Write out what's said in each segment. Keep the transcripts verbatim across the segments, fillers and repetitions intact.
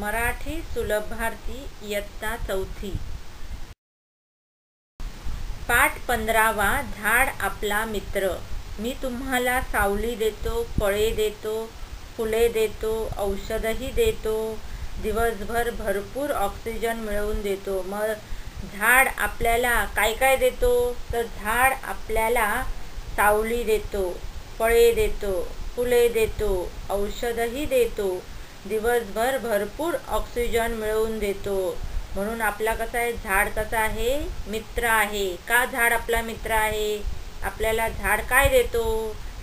मराठी सुलभ भारती इयत्ता चौथी पाठ पंधरावा झाड आपला मित्र। मी तुम्हाला सावली देतो, फळे देतो, फुले देतो, औषधही देतो, दिवसभर भरपूर ऑक्सिजन मिळवून देतो। मग झाड आपल्याला काय काय देतो? तर झाड आपल्याला सावली देतो, फळे देतो, फुले देतो, औषधही देतो, दिवसभर भरपूर ऑक्सिजन मिळवून देतो। म्हणून आपला कसा आहे झाड, कसा आहे मित्र आहे। का झाड आपला मित्र आहे? आपल्याला झाड काय देतो?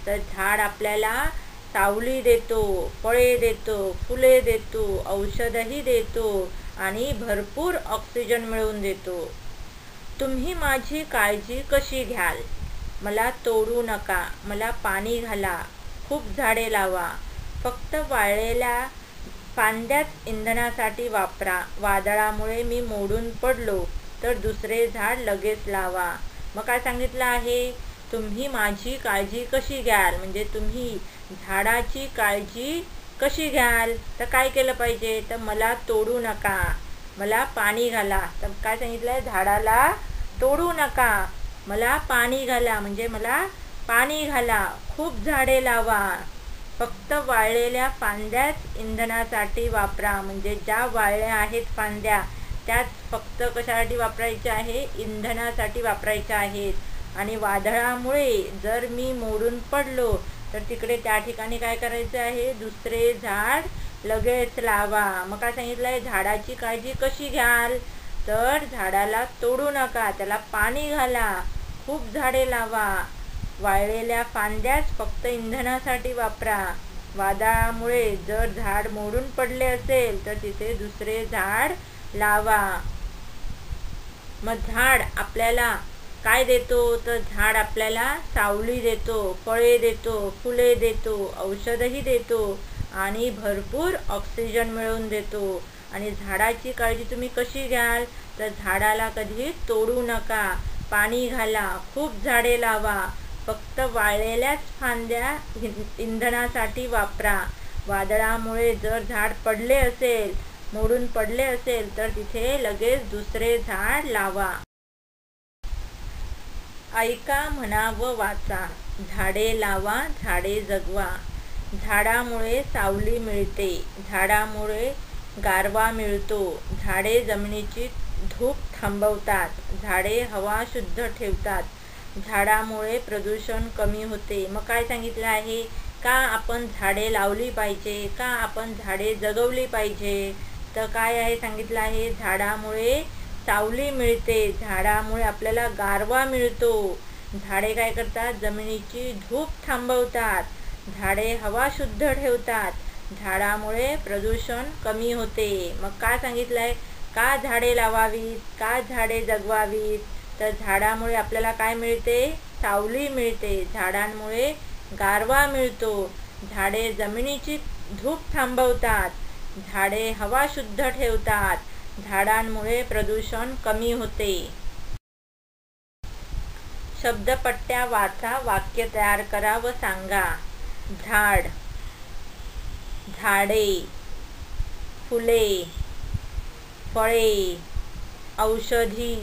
तर झाड आपल्याला सावली देतो, फळे देतो, फुले देतो, औषधही देतो आणि भरपूर ऑक्सिजन मिळवून देतो। तुम्ही माझी काळजी कशी घ्याल? मला तोडू नका, मला पाणी घाला, खूप झाडे लावा, फक्त वाळलेल्या फांद्याच इंधनासाठी वापरा। वादळामुळे मी मोडून पडलो तर दुसरे झाड लगेच लावा। मग काय सांगितलं आहे? तुम्ही माझी काळजी कशी घ्याल, म्हणजे तुम्ही झाडाची काळजी कशी घ्याल। तर काय केलं पाहिजे? तर मला तोडू नका, मला पाणी घाला। तर काय सांगितलं आहे? झाडाला तोडू नका, मला पाणी घाला, म्हणजे मला पाणी घाला, खूप झाडे लावा, फक्त वाळलेल्या फांद्याच इंधनासाठी वापरा। म्हणजे ज्या वाळल्या आहेत फांद्या त्याच फक्त कशासाठी वापरायच्या आहे? इंधनासाठी वापरायच्या आहेत। आणि वादळामुळे जर मी मोडून पडलो तर तिकडे त्या ठिकाणी काय करायचं आहे? दुसरे झाड लगेच लावा। मग काय सांगितलं आहे? झाडाची काळजी कशी घ्याल? तर झाडाला तोडू नका, त्याला पाणी घाला, खूप झाडे लावा, वाळलेल्या फांद्याच फक्त इंधनासाठी वापरा। वादळामुळे जर झाड मोडून पडले असेल तर तिथे दुसरे झाड लावा। मग झाड आपल्याला काय देतो? तर झाड आपल्याला सावली देतो, फळे देतो, फुले देतो, औषधही देतो आणि भरपूर ऑक्सिजन मिळवून देतो। आणि झाडाची काळजी तुम्ही कशी घ्याल? तर झाडाला कधी तोडू नका, पाणी घाला, खूप झाडे लावा, फक्त वाळलेल्याच फांद्या इंधनासाठी वापरा। वादळामुळे जर झाड पडले असेल, मोडून पडले असेल तर तिथे लगेच दुसरे झाड लावा। ऐका म्हणा व वाचा, झाडे लावा, झाडे जगवा। झाडामुळे सावली मिळते, झाडामुळे गारवा मिळतो, झाडे जमिनीची धूप थांबवतात, झाडे हवा शुद्ध ठेवतात, झाडामुळे प्रदूषण कमी होते। मग काय सांगितलं आहे? का आपण झाडे लावली पाहिजे, का आपण झाडे जगवली पाहिजे? तर काय आहे सांगितलं आहे? झाडामुळे सावली मिळते, झाडामुळे आपल्याला गारवा मिळतो, झाडे काय करतात? जमिनीची धूप थांबवतात, झाडे हवा शुद्ध ठेवतात, झाडामुळे प्रदूषण कमी होते। मग काय सांगितलं आहे? का झाडे लावावीत, का झाडे जगवावीत? तर झाडामुळे आपल्याला काय मिळते? सावली मिळते, झाडांमुळे गारवा मिळतो, झाडे जमिनीची धूप थांबवतात, झाडे हवा शुद्ध ठेवतात, झाडांमुळे प्रदूषण कमी होते। शब्दपट्ट्या वाचा, वाक्य तयार करा व सांगा। झाड, झाडे, फुले, फळे, औषधी,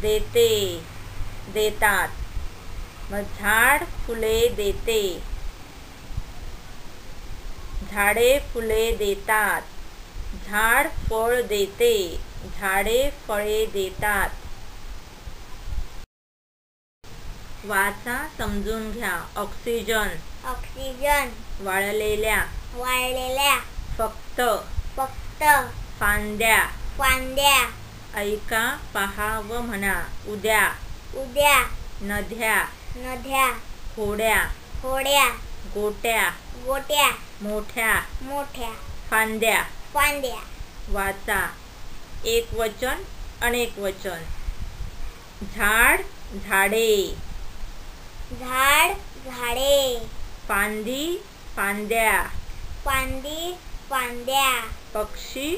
देते, देतात। मग झाड फुले देते, झाडे फुले देतात, झाड फळ देते, झाडे फळे देतात। वाचा, समजून घ्या। ऑक्सिजन, ऑक्सिजन, वाळलेल्या, वाळलेल्या, फक्त, फक्त, फांद्या, फांद्या। ऐका, पहा व म्हणा। उद्या, उद्या, नद्या, नद्या, होड्या, होड्या, गोट्या, गोट्या, मोठ्या, मोठ्या, फांद्या, फांद्या। वाचा, एक वचन, अनेक वचन। झाड झाडे, झाड झाडे, फांदी फांद्या, फांदी फांद्या, पक्षी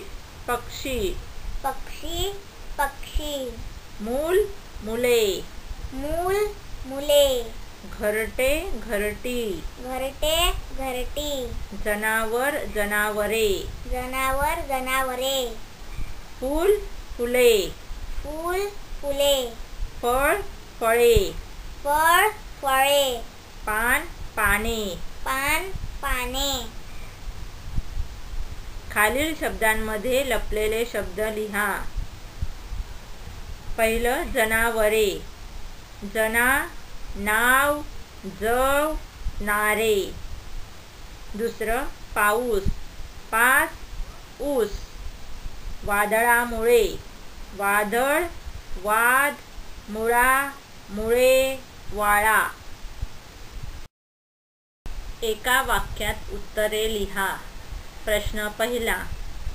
पक्षी, पक्षी पक्षी, मूल मुले, मूल मुले, घरटे घरटी घरटे घरटी जनावर जनावरे जनावर जनावरे फूल फुले फूल फुले फळ फळे फळ फळे पान पाने पान पाने खालील शब्दांमध्ये लपलेले शब्द लिहा। पहिलं जनावरे जना नाव जव नारे। दुसरं पाऊस पास ऊस वादळामुळे वादळ वाद मुळा मुळे वाळा। एका वाक्यात उत्तरे लिहा। प्रश्न पहिला,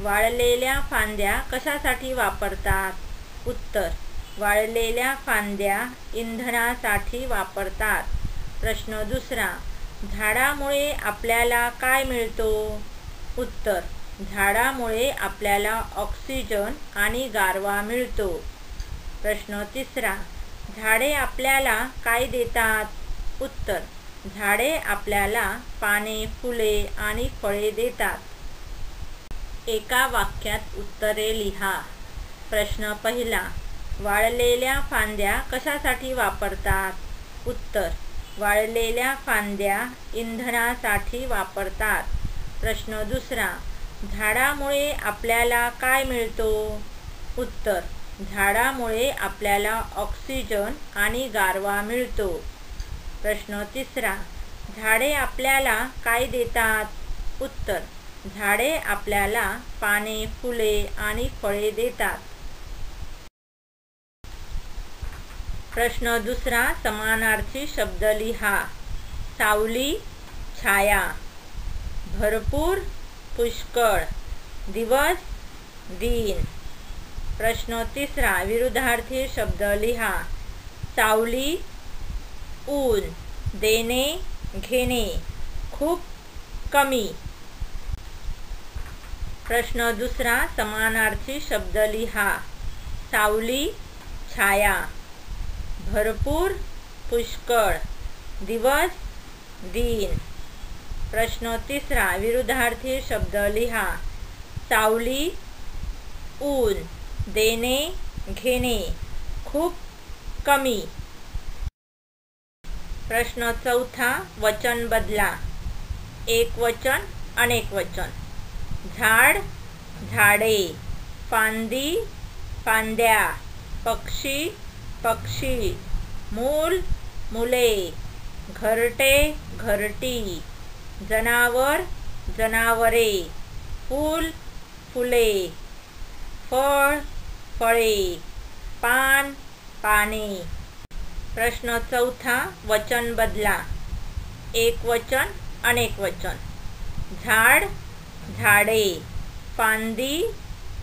वाळलेल्या फांद्या कशासाठी वापरतात? उत्तर, वाळलेल्या फांद्या इंधनासाठी वापरतात। प्रश्न दुसरा, झाडामुळे आपल्याला काय मिळतो? उत्तर, झाडामुळे आपल्याला ऑक्सिजन आणि गारवा मिळतो। प्रश्न तिसरा, झाडे आपल्याला काय देतात? उत्तर, झाडे आपल्याला पाने फुले आणि फळे देतात। एका वाक्यात उत्तरे लिहा। प्रश्न पहिला, वाळलेल्या फांद्या कशासाठी वापरतात? उत्तर, वाळलेल्या फांद्या इंधनासाठी वापरतात। प्रश्न दुसरा, झाडामुळे आपल्याला काय मिळतो? उत्तर, झाडामुळे आपल्याला ऑक्सिजन आणि गारवा मिळतो। प्रश्न तिसरा, झाडे आपल्याला काय देतात? उत्तर, झाडे आपल्याला पाने फुले आणि फळे देतात। प्रश्न दुसरा, समानार्थी शब्द लिहा। सावली छाया भरपूर पुष्कळ दिवस दिन। प्रश्न तिसरा, विरुद्धार्थी शब्द लिहा। सावली ऊन देणे घेणे खूप कमी। प्रश्न दुसरा, समानार्थी शब्द लिहा। सावली छाया भरपूर पुष्कळ दिवस दिन। प्रश्न तिसरा, विरुद्धार्थी शब्द लिहा। सावली ऊन देणे घेणे खूप कमी। प्रश्न चौथा, वचन बदला। एक वचन अनेक वचन। झाड झाडे फांदी फांद्या पक्षी पक्षी मूल मुले घरटे घरटी जनावर जनावरे फूल फुले फळ फळे पान पाने। प्रश्न चौथा, वचन बदला। एक वचन अनेक वचन। झाड झाडे फांदी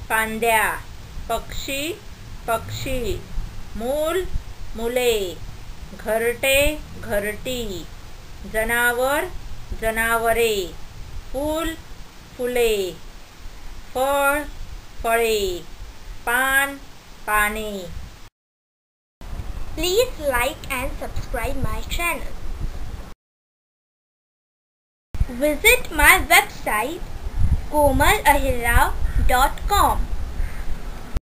फांद्या पक्षी पक्षी मूल मुले घरटे घरटी जनावर जनावरे फूल फुले फळ फळे पान पाने। Please like and subscribe my channel. Visit my website komal ahirrao dot com